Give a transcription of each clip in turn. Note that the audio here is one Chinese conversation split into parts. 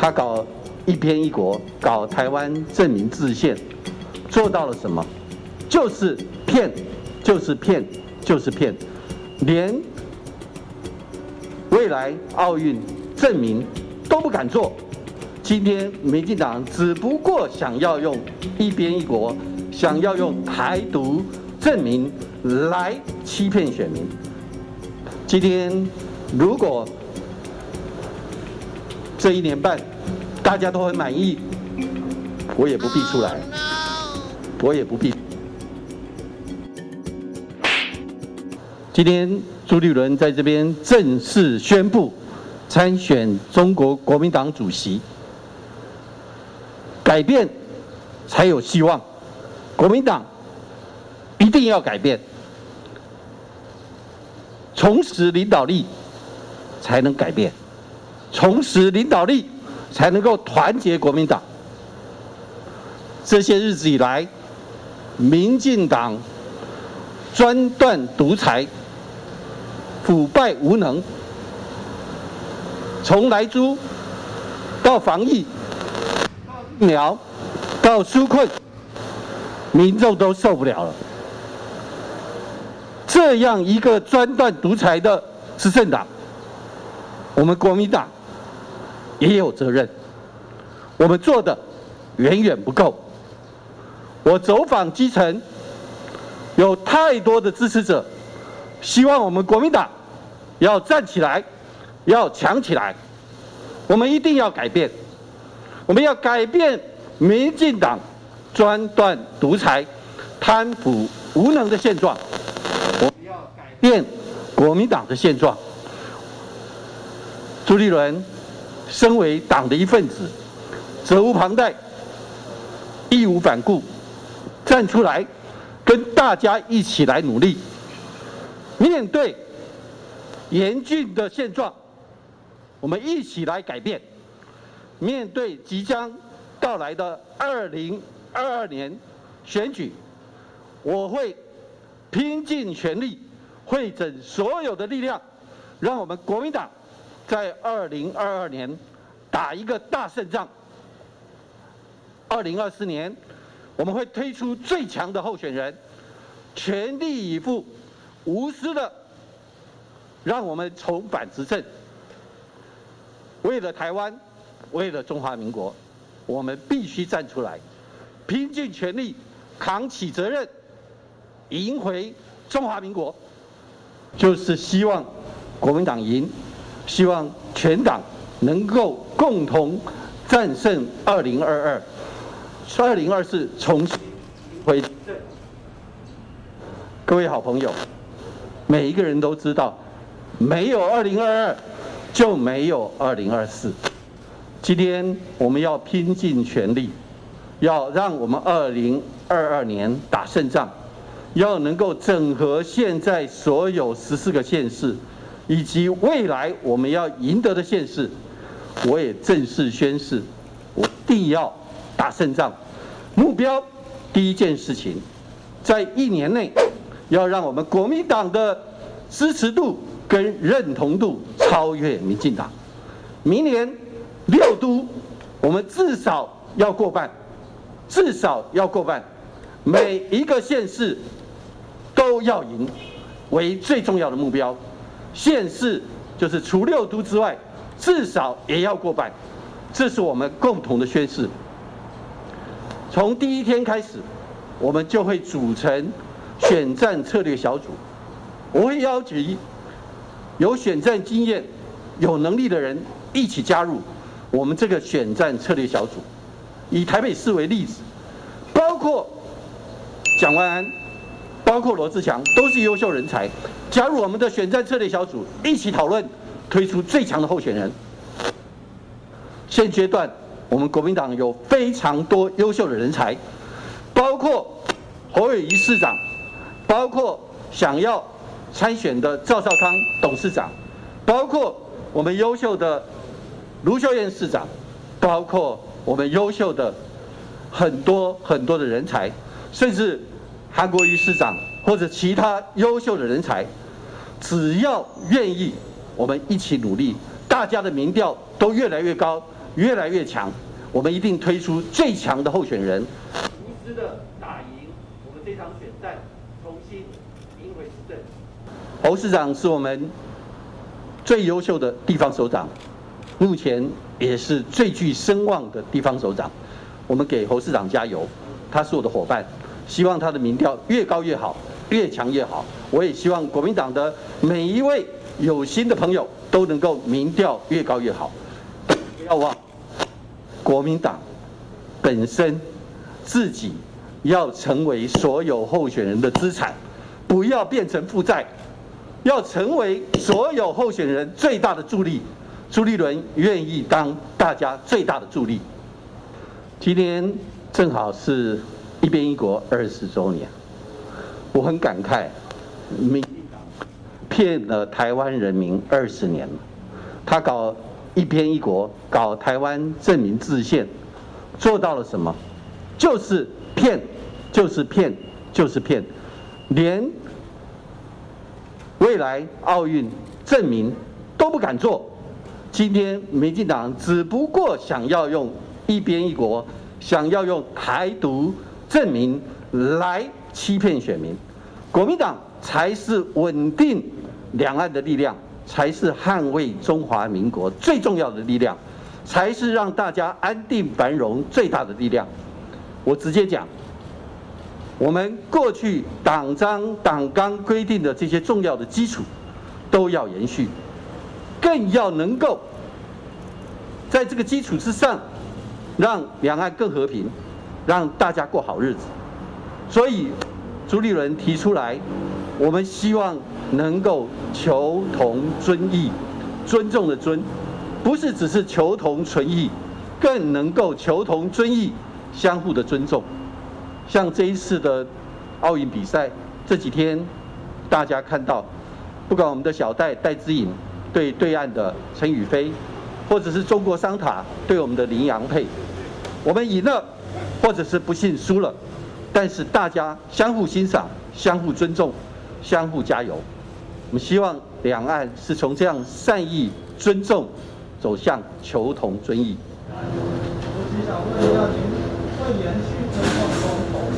他搞一边一国，搞台湾证明制宪，做到了什么？就是骗，就是骗，就是骗，连未来奥运证明都不敢做。今天民进党只不过想要用一边一国，想要用台独证明来欺骗选民。今天如果这一年半大家都很满意，我也不必出来，我也不必。今天朱立伦在这边正式宣布参选中国国民党主席，改变才有希望，国民党一定要改变，重拾领导力才能改变，重拾领导力才能够团结国民党。这些日子以来，民进党专断独裁，腐败无能，从莱猪到防疫到疫苗到纾困，民众都受不了了。这样一个专断独裁的执政党，我们国民党也有责任，我们做的远远不够。我走访基层，有太多的支持者希望我们国民党要站起来，要强起来，我们一定要改变，我们要改变民进党专断独裁、贪腐无能的现状，我们要改变国民党的现状。朱立伦身为党的一份子，责无旁贷，义无反顾，站出来跟大家一起来努力，面对严峻的现状，我们一起来改变。面对即将到来的2022年选举，我会拼尽全力，汇整所有的力量，让我们国民党在2022年打一个大胜仗。2024年，我们会推出最强的候选人，全力以赴，无私的让我们重返执政。为了台湾，为了中华民国，我们必须站出来，拼尽全力，扛起责任，赢回中华民国。就是希望国民党赢，希望全党能够共同战胜2022，2024重新回归。各位好朋友，每一个人都知道，没有2022，就没有2024。今天我们要拼尽全力，要让我们2022年打胜仗，要能够整合现在所有14个县市，以及未来我们要赢得的县市。我也正式宣誓，我一定要打胜仗。目标第一件事情，在1年内要让我们国民党的支持度跟认同度超越民进党。明年6都我们至少要过半，至少要过半，每一个县市都要赢为最重要的目标。县市就是除6都之外，至少也要过半，这是我们共同的宣誓。从第一天开始，我们就会组成选战策略小组，我会邀集有选战经验、有能力的人一起加入我们这个选战策略小组。以台北市为例子，包括蒋万安，包括罗志强，都是优秀人才，加入我们的选战策略小组，一起讨论，推出最强的候选人。现阶段，我们国民党有非常多优秀的人才，包括侯友宜市长，包括想要参选的赵少康董事长，包括我们优秀的卢秀燕市长，包括我们优秀的很多很多的人才，甚至韩国瑜市长或者其他优秀的人才。只要愿意，我们一起努力，大家的民调都越来越高，越来越强，我们一定推出最强的候选人，无私的打赢我们这场选战，重新赢回市政。侯市长是我们最优秀的地方首长，目前也是最具声望的地方首长。我们给侯市长加油，他是我的伙伴，希望他的民调越高越好，越强越好。我也希望国民党的每一位有心的朋友都能够民调越高越好。不要忘，国民党本身自己要成为所有候选人的资产，不要变成负债，要成为所有候选人最大的助力。朱立伦愿意当大家最大的助力。今天正好是一边一国20周年，我很感慨，民进党骗了台湾人民20年了，他搞一边一国，搞台湾正名制宪，做到了什么？就是骗，就是骗，就是骗，连未来奥运正名都不敢做。今天民进党只不过想要用一边一国，想要用台独正名来欺骗选民，国民党才是稳定两岸的力量，才是捍卫中华民国最重要的力量，才是让大家安定繁荣最大的力量。我直接讲，我们过去党章党纲规定的这些重要的基础都要延续，更要能够在这个基础之上，让两岸更和平，让大家过好日子。所以，朱立伦提出来，我们希望能够求同尊异，尊重的尊，不是只是求同存异，更能够求同尊异，相互的尊重。像这一次的奥运比赛，这几天大家看到，不管我们的小戴戴资颖对对岸的陈雨菲，或者是中国商塔对我们的林洋配，我们赢了，或者是不幸输了，但是大家相互欣赏、相互尊重、相互加油。我们希望两岸是从这样善意、尊重走向求同尊异。我只想问一下，您会延续这场公投吗？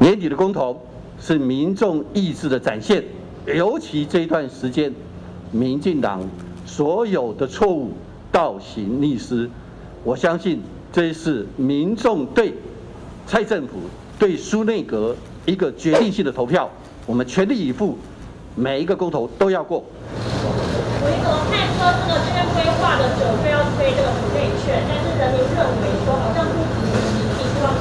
年底的公投是民众意志的展现。尤其这段时间，民进党所有的错误、倒行逆施，我相信这是民众对蔡政府、对苏内阁一个决定性的投票。我们全力以赴，每一个公投都要过。我一个看说这个这边规划了久，非要推这个普惠券，但是人民认为说好像不如期，希望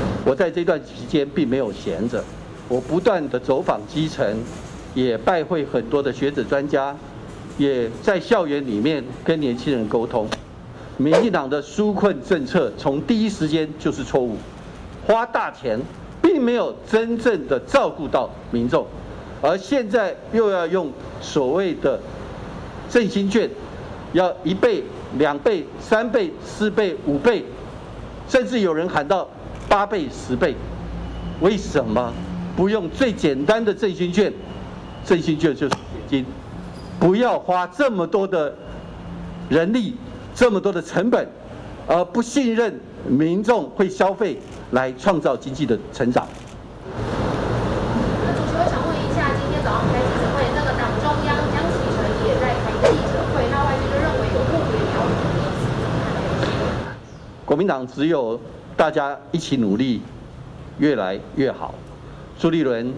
成功。我在这段期间并没有闲着。我不断的走访基层，也拜会很多的学者专家，也在校园里面跟年轻人沟通。民进党的纾困政策从第一时间就是错误，花大钱，并没有真正的照顾到民众，而现在又要用所谓的振兴券，要1倍、2倍、3倍、4倍、5倍，甚至有人喊到8倍、10倍，为什么？不用最简单的振兴券，振兴券就是现金，不要花这么多的人力，这么多的成本，而不信任民众会消费来创造经济的成长。那主席，我想问一下，今天早上开记者会，那个党中央江启臣也在开记者会，那外界就认为有互别苗头。国民党只有大家一起努力，越来越好。朱立伦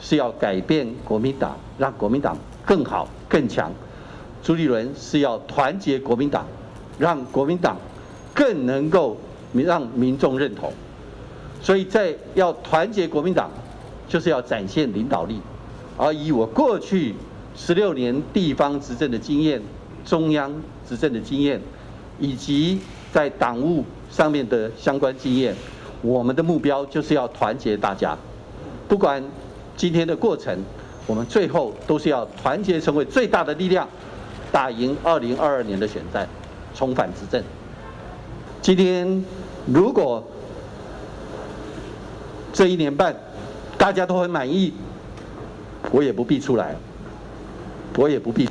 是要改变国民党，让国民党更好更强。朱立伦是要团结国民党，让国民党更能够让民众认同。所以在要团结国民党，就是要展现领导力。而以我过去16年地方执政的经验、中央执政的经验，以及在党务上面的相关经验。我们的目标就是要团结大家，不管今天的过程，我们最后都是要团结成为最大的力量，打赢2022年的选战，重返执政。今天如果这1年半大家都很满意，我也不必出来，我也不必。